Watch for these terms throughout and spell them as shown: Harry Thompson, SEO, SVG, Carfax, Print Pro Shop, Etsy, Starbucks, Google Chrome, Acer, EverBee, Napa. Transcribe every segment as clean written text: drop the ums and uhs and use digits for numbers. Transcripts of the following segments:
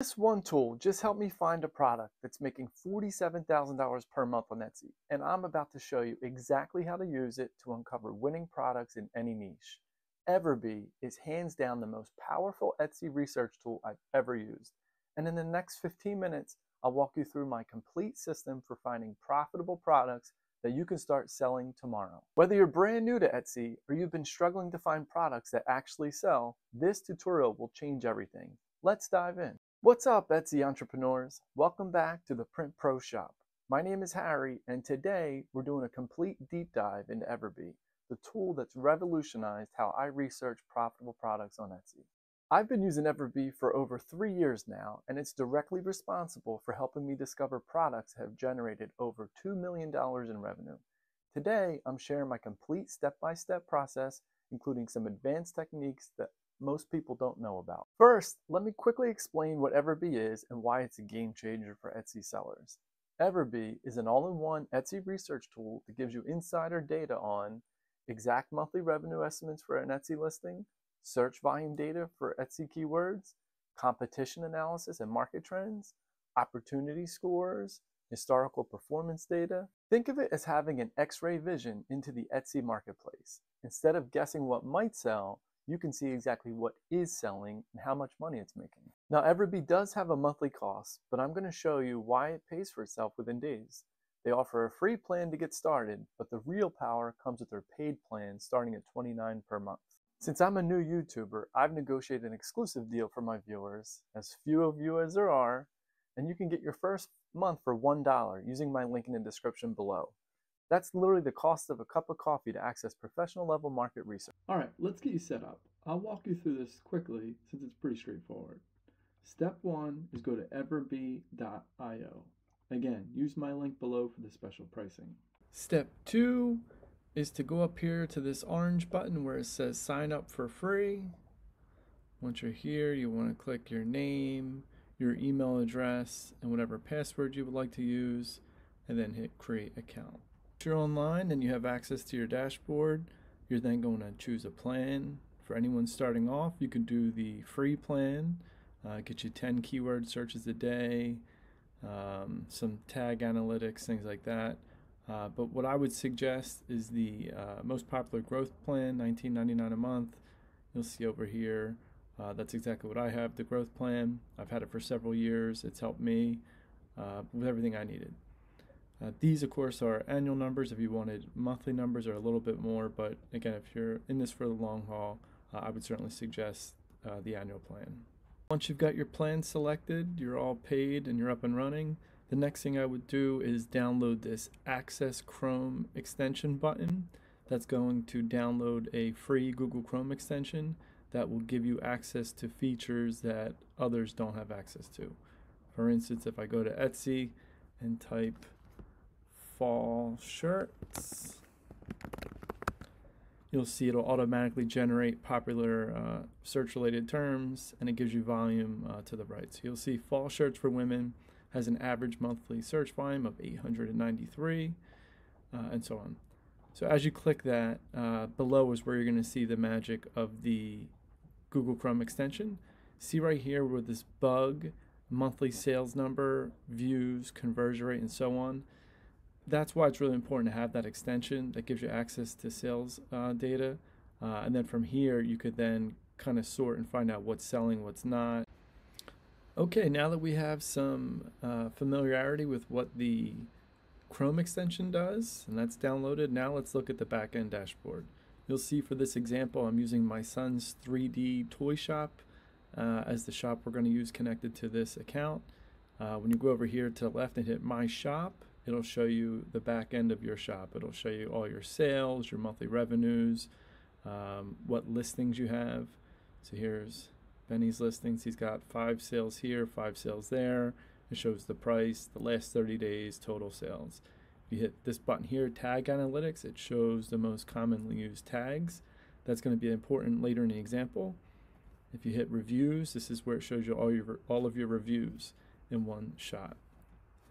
This one tool just helped me find a product that's making $47,000 per month on Etsy, and I'm about to show you exactly how to use it to uncover winning products in any niche. EverBee is hands down the most powerful Etsy research tool I've ever used, and in the next 15 minutes, I'll walk you through my complete system for finding profitable products that you can start selling tomorrow. Whether you're brand new to Etsy or you've been struggling to find products that actually sell, this tutorial will change everything. Let's dive in. What's up, Etsy entrepreneurs? Welcome back to the Print Pro Shop. My name is Harry, and today we're doing a complete deep dive into EverBee, the tool that's revolutionized how I research profitable products on Etsy. I've been using EverBee for over 3 years now, and it's directly responsible for helping me discover products that have generated over $2 million in revenue. Today, I'm sharing my complete step-by-step process, including some advanced techniques that most people don't know about. First, let me quickly explain what EverBee is and why it's a game changer for Etsy sellers. EverBee is an all-in-one Etsy research tool that gives you insider data on exact monthly revenue estimates for an Etsy listing, search volume data for Etsy keywords, competition analysis and market trends, opportunity scores, historical performance data. Think of it as having an X-ray vision into the Etsy marketplace. Instead of guessing what might sell, you can see exactly what is selling and how much money it's making. Now, EverBee does have a monthly cost, but I'm going to show you why it pays for itself within days. They offer a free plan to get started, but the real power comes with their paid plan starting at $29 per month. Since I'm a new YouTuber, I've negotiated an exclusive deal for my viewers, as few of you as there are, and you can get your first month for $1 using my link in the description below. That's literally the cost of a cup of coffee to access professional level market research. All right, let's get you set up. I'll walk you through this quickly since it's pretty straightforward. Step one is go to everbee.io. Again, use my link below for the special pricing. Step two is to go up here to this orange button where it says sign up for free. Once you're here, you want to click your name, your email address, and whatever password you would like to use, and then hit create account. If you're online and you have access to your dashboard, you're then going to choose a plan. For anyone starting off, you can do the free plan, get you 10 keyword searches a day, some tag analytics, things like that. But what I would suggest is the most popular growth plan, $19.99 a month. You'll see over here, that's exactly what I have, the growth plan. I've had it for several years. It's helped me with everything I needed. These, of course, are annual numbers. If you wanted monthly numbers or a little bit more, but again, if you're in this for the long haul, I would certainly suggest the annual plan. Once you've got your plan selected, you're all paid and you're up and running, the next thing I would do is download this Access Chrome extension button. That's going to download a free Google Chrome extension that will give you access to features that others don't have access to. For instance, if I go to Etsy and type fall shirts, you'll see it'll automatically generate popular search related terms, and it gives you volume to the right. So you'll see fall shirts for women has an average monthly search volume of 893 and so on. So as you click that, below is where you're going to see the magic of the Google Chrome extension. See right here where this bug, monthly sales number, views, conversion rate, and so on. That's why it's really important to have that extension that gives you access to sales data. And then from here, you could then kind of sort and find out what's selling, what's not. Okay, now that we have some familiarity with what the Chrome extension does, and that's downloaded, now let's look at the back-end dashboard. You'll see for this example, I'm using my son's 3D toy shop as the shop we're going to use connected to this account. When you go over here to the left and hit My Shop, it'll show you the back end of your shop. It'll show you all your sales, your monthly revenues, what listings you have. So here's Benny's listings. He's got 5 sales here, 5 sales there. It shows the price, the last 30 days, total sales. If you hit this button here, Tag Analytics, it shows the most commonly used tags. That's going to be important later in the example. If you hit Reviews, this is where it shows you all of your reviews in one shot.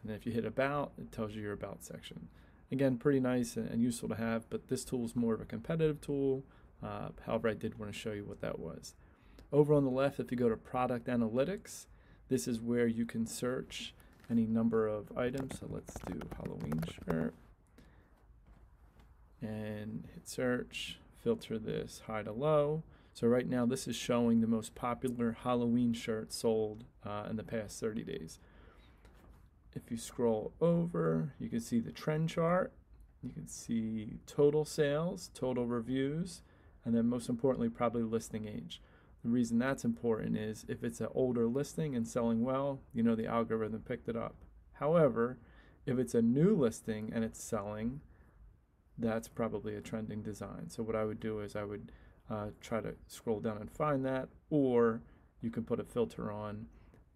And if you hit About, it tells you your About section. Again, pretty nice and useful to have, but this tool is more of a competitive tool. However, I did want to show you what that was. Over on the left, if you go to Product Analytics, This is where you can search any number of items. So let's do Halloween shirt and hit search, filter this high to low. So right now this is showing the most popular Halloween shirts sold in the past 30 days. If you scroll over, you can see the trend chart. You can see total sales, total reviews, and then most importantly, probably listing age. The reason that's important is if it's an older listing and selling well, you know the algorithm picked it up. However, if it's a new listing and it's selling, that's probably a trending design. So what I would do is I would try to scroll down and find that, or you can put a filter on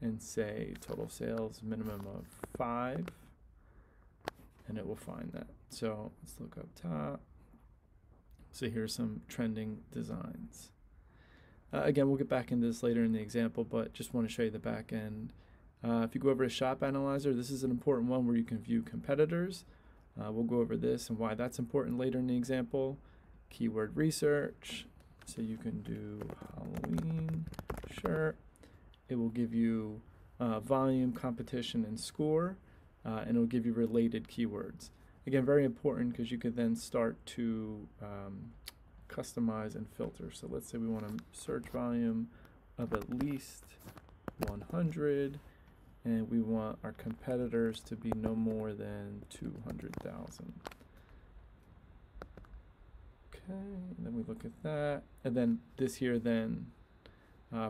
and say total sales minimum of 5, and it will find that. So let's look up top. So here's some trending designs. Again, we'll get back into this later in the example, but just want to show you the back end. If you go over to Shop Analyzer, this is an important one where you can view competitors. We'll go over this and why that's important later in the example. Keyword research. So you can do Halloween shirt. It will give you volume, competition, and score, and it will give you related keywords. Again, very important because you could then start to customize and filter. So let's say we want a search volume of at least 100, and we want our competitors to be no more than 200,000. Okay, and then we look at that, and then this here then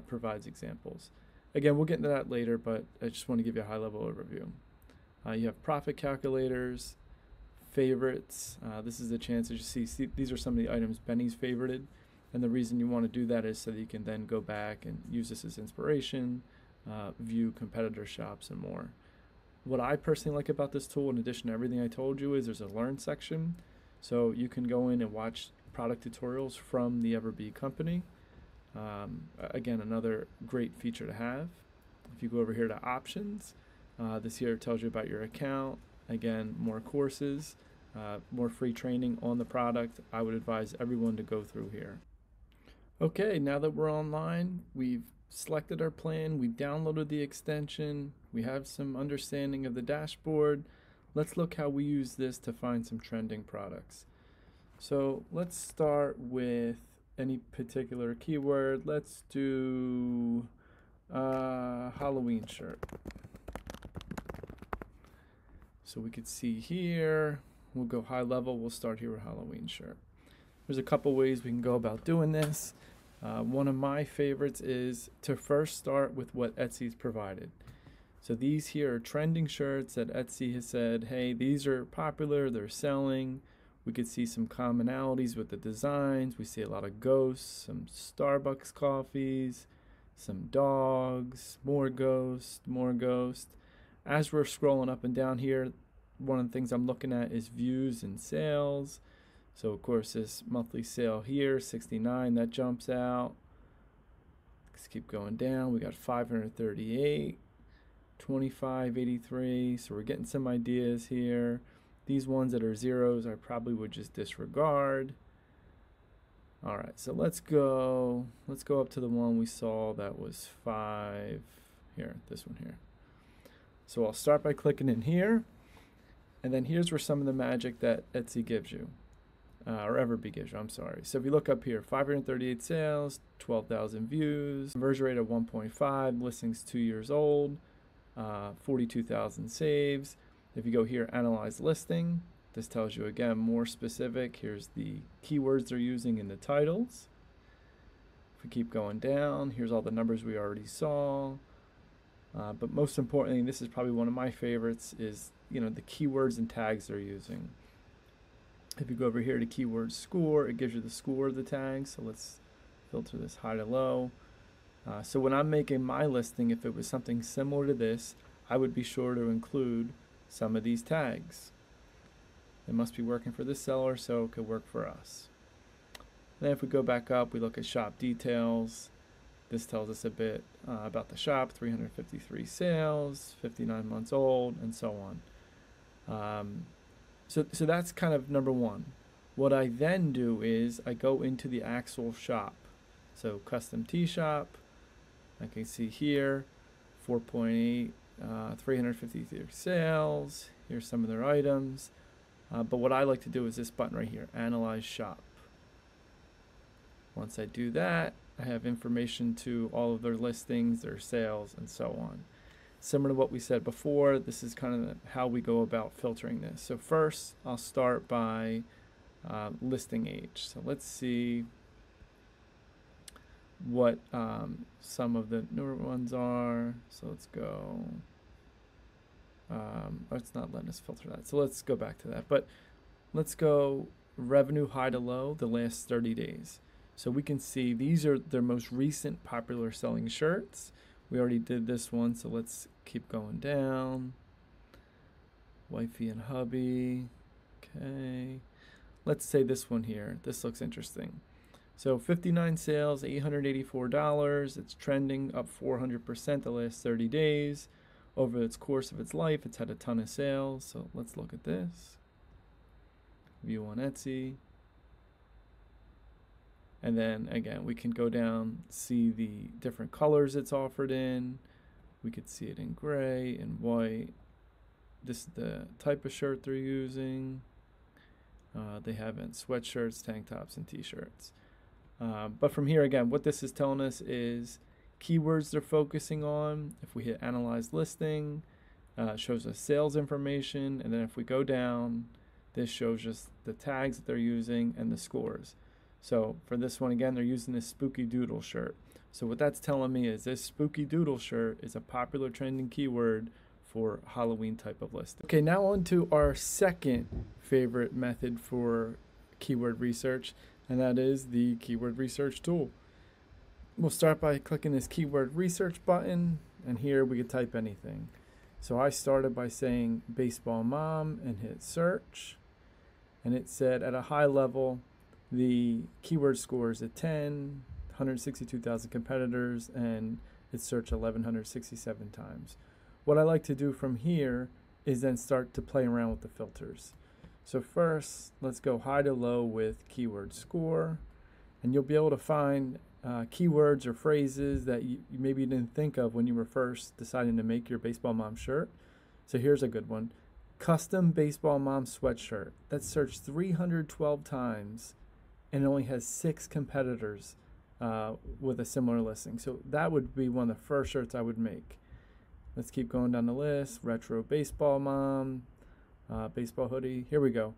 provides examples. Again, we'll get into that later, but I just want to give you a high-level overview. You have profit calculators, favorites. This is the chance that you see these are some of the items Benny's favorited, and the reason you want to do that is so that you can then go back and use this as inspiration, view competitor shops, and more. What I personally like about this tool, in addition to everything I told you, is there's a learn section, so you can go in and watch product tutorials from the EverBee company. Again, another great feature to have. If you go over here to options, this here tells you about your account. Again, more courses, more free training on the product. I would advise everyone to go through here. Okay, now that we're online, we've selected our plan, we downloaded the extension, we have some understanding of the dashboard. Let's look how we use this to find some trending products. So let's start with any particular keyword. Let's do Halloween shirt. So we could see here, we'll go high level, we'll start here with Halloween shirt. There's a couple ways we can go about doing this. One of my favorites is to first start with what Etsy's provided. So these here are trending shirts that Etsy has said, hey, these are popular, they're selling. We could see some commonalities with the designs. We see a lot of ghosts, some Starbucks coffees, some dogs, more ghosts, more ghosts. As we're scrolling up and down here, one of the things I'm looking at is views and sales. So of course this monthly sale here, 69, that jumps out. Let's keep going down. We got 538, 2583. So we're getting some ideas here. These ones that are zeros, I probably would just disregard. All right, so let's go up to the one we saw that was 5 here, this one here. So I'll start by clicking in here, and then here's where some of the magic that Etsy gives you, or EverBee gives you, I'm sorry. So if you look up here, 538 sales, 12,000 views, conversion rate of 1.5, listings 2 years old, 42,000 saves. If you go here, analyze listing, this tells you again more specific. Here's the keywords they're using in the titles. If we keep going down, here's all the numbers we already saw. But most importantly, and this is probably one of my favorites, is the keywords and tags they're using. If you go over here to keyword score, it gives you the score of the tags. So let's filter this high to low. So when I'm making my listing, if it was something similar to this, I would be sure to include some of these tags. It must be working for this seller, so it could work for us. And then if we go back up, we look at shop details. This tells us a bit about the shop, 353 sales, 59 months old, and so on. So that's kind of number one. What I then do is I go into the actual shop. So custom tee shop, I can see here, 4.8, 353 sales. Here's some of their items. But what I like to do is this button right here, Analyze Shop. Once I do that, I have information to all of their listings, their sales, and so on. Similar to what we said before, this is kind of how we go about filtering this. So first, I'll start by listing age. So let's see what some of the newer ones are. So let's go. Oh, it's not letting us filter that. So let's go back to that. But let's go revenue high to low, the last 30 days. So we can see these are their most recent popular selling shirts. We already did this one, so let's keep going down. Wifey and hubby. Okay. Let's say this one here. This looks interesting. So 59 sales, $884. It's trending up 400% the last 30 days. Over its course of its life, it's had a ton of sales. So let's look at this. View on Etsy. And then again, we can go down, see the different colors it's offered in. We could see it in gray and white. This is the type of shirt they're using. They have in sweatshirts, tank tops, and t-shirts. But from here again, what this is telling us is keywords they're focusing on. If we hit Analyze Listing, it shows us sales information. And then if we go down, this shows us the tags that they're using and the scores. So for this one, again, they're using this Spooky Doodle shirt. So what that's telling me is this Spooky Doodle shirt is a popular trending keyword for Halloween type of listing. Okay, now on to our second favorite method for keyword research, and that is the keyword research tool. We'll start by clicking this keyword research button, and here we can type anything. So I started by saying baseball mom and hit search, and it said at a high level, the keyword score is a 10, 162,000 competitors, and it's searched 1,167 times. What I like to do from here is then start to play around with the filters. So first, let's go high to low with keyword score, and you'll be able to find keywords or phrases that you maybe didn't think of when you were first deciding to make your baseball mom shirt. So here's a good one. Custom baseball mom sweatshirt. That's searched 312 times. And it only has 6 competitors with a similar listing. So that would be one of the first shirts I would make. Let's keep going down the list. Retro baseball mom, baseball hoodie. Here we go.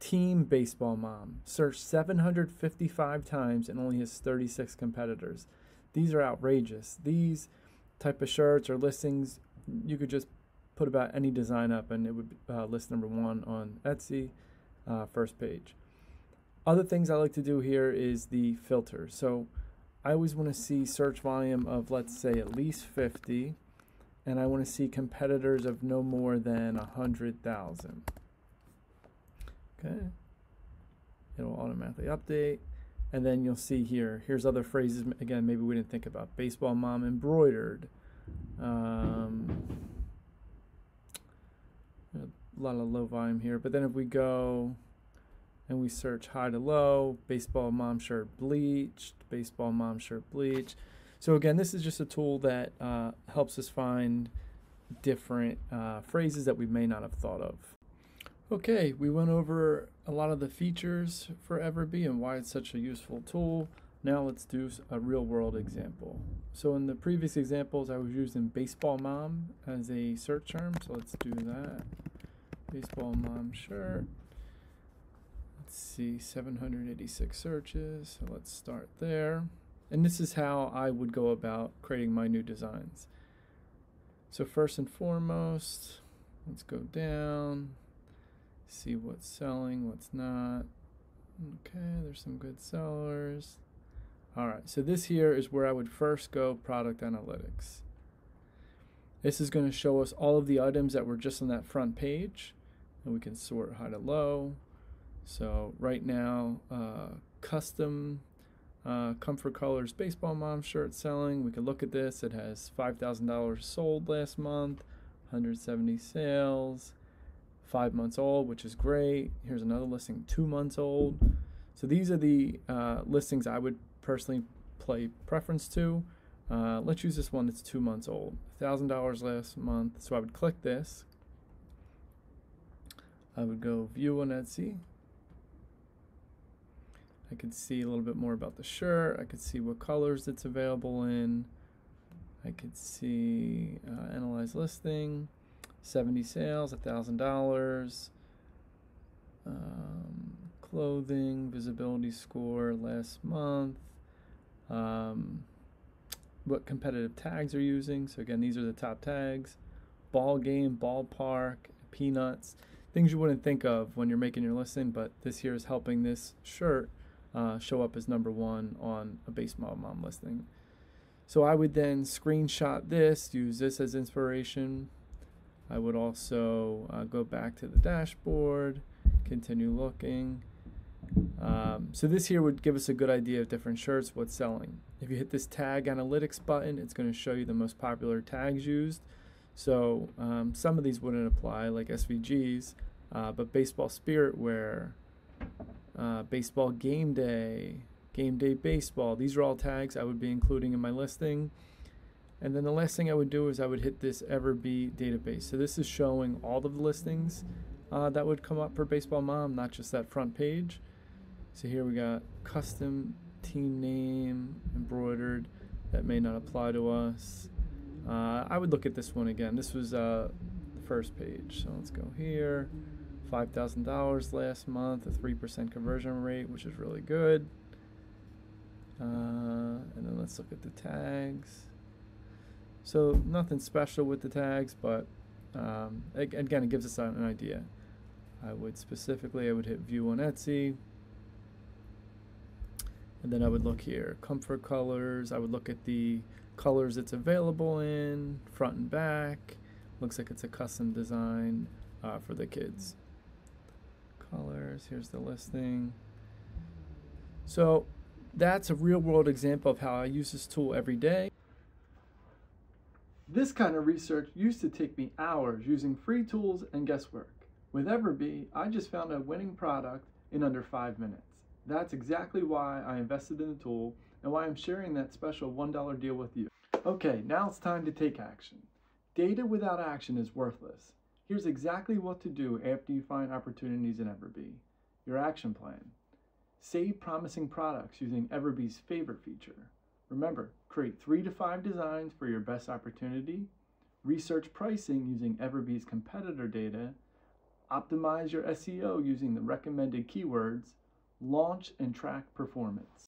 Team baseball mom. Searched 755 times and only has 36 competitors. These are outrageous. These type of shirts or listings, you could just put about any design up and it would be, list #1 on Etsy, first page. Other things I like to do here is the filter. So I always want to see search volume of, let's say, at least 50, and I want to see competitors of no more than 100,000. Okay, it'll automatically update, and then you'll see here. Here's other phrases again. Maybe we didn't think about baseball mom embroidered. A lot of low volume here, but then if we go and we search high to low, baseball mom shirt bleached, baseball mom shirt bleached. So again, this is just a tool that helps us find different phrases that we may not have thought of. Okay, we went over a lot of the features for EverBee and why it's such a useful tool. Now let's do a real world example. So in the previous examples, I was using baseball mom as a search term. So let's do that. Baseball mom shirt. Let's see, 786 searches, so let's start there. And this is how I would go about creating my new designs. So first and foremost, let's go down, see what's selling, what's not. Okay, there's some good sellers. All right, so this here is where I would first go product analytics. This is going to show us all of the items that were just on that front page, and we can sort high to low. So right now, custom Comfort Colors baseball mom shirt selling. We can look at this. It has $5,000 sold last month, 170 sales, 5 months old, which is great. Here's another listing, 2 months old. So these are the listings I would personally play preference to. Let's use this one that's 2 months old, $1,000 last month. So I would click this. I would go view on Etsy. I could see a little bit more about the shirt. I could see what colors it's available in. I could see analyze listing, 70 sales, $1,000. Clothing, visibility score last month. What competitive tags are using. So again, these are the top tags. Ball game, ballpark, peanuts. Things you wouldn't think of when you're making your listing, but this here is helping this shirt show up as #1 on a base model mom listing. So I would then screenshot this, use this as inspiration. I would also go back to the dashboard, continue looking. So this here would give us a good idea of different shirts, what's selling. If you hit this tag analytics button, it's going to show you the most popular tags used. So some of these wouldn't apply, like SVGs, but baseball spirit wear, baseball game day baseball, these are all tags I would be including in my listing. And then the last thing I would do is I would hit this EverBee database. So this is showing all of the listings that would come up for Baseball Mom, not just that front page. So here we got custom team name embroidered, that may not apply to us. I would look at this one again. This was the first page. So let's go here. $5,000 last month, a 3% conversion rate, which is really good. And then let's look at the tags. So nothing special with the tags, but again, it gives us an idea. I would hit view on Etsy. And then I would look here, comfort colors. I would look at the colors it's available in, front and back. Looks like it's a custom design for the kids. Colors, here's the listing. So that's a real world example of how I use this tool every day. This kind of research used to take me hours using free tools and guesswork. With EverBee, I just found a winning product in under 5 minutes. That's exactly why I invested in the tool and why I'm sharing that special $1 deal with you. Okay, now it's time to take action. Data without action is worthless. Here's exactly what to do after you find opportunities in EverBee. Your action plan. Save promising products using EverBee's favorite feature. Remember, create 3 to 5 designs for your best opportunity. Research pricing using EverBee's competitor data. Optimize your SEO using the recommended keywords. Launch and track performance.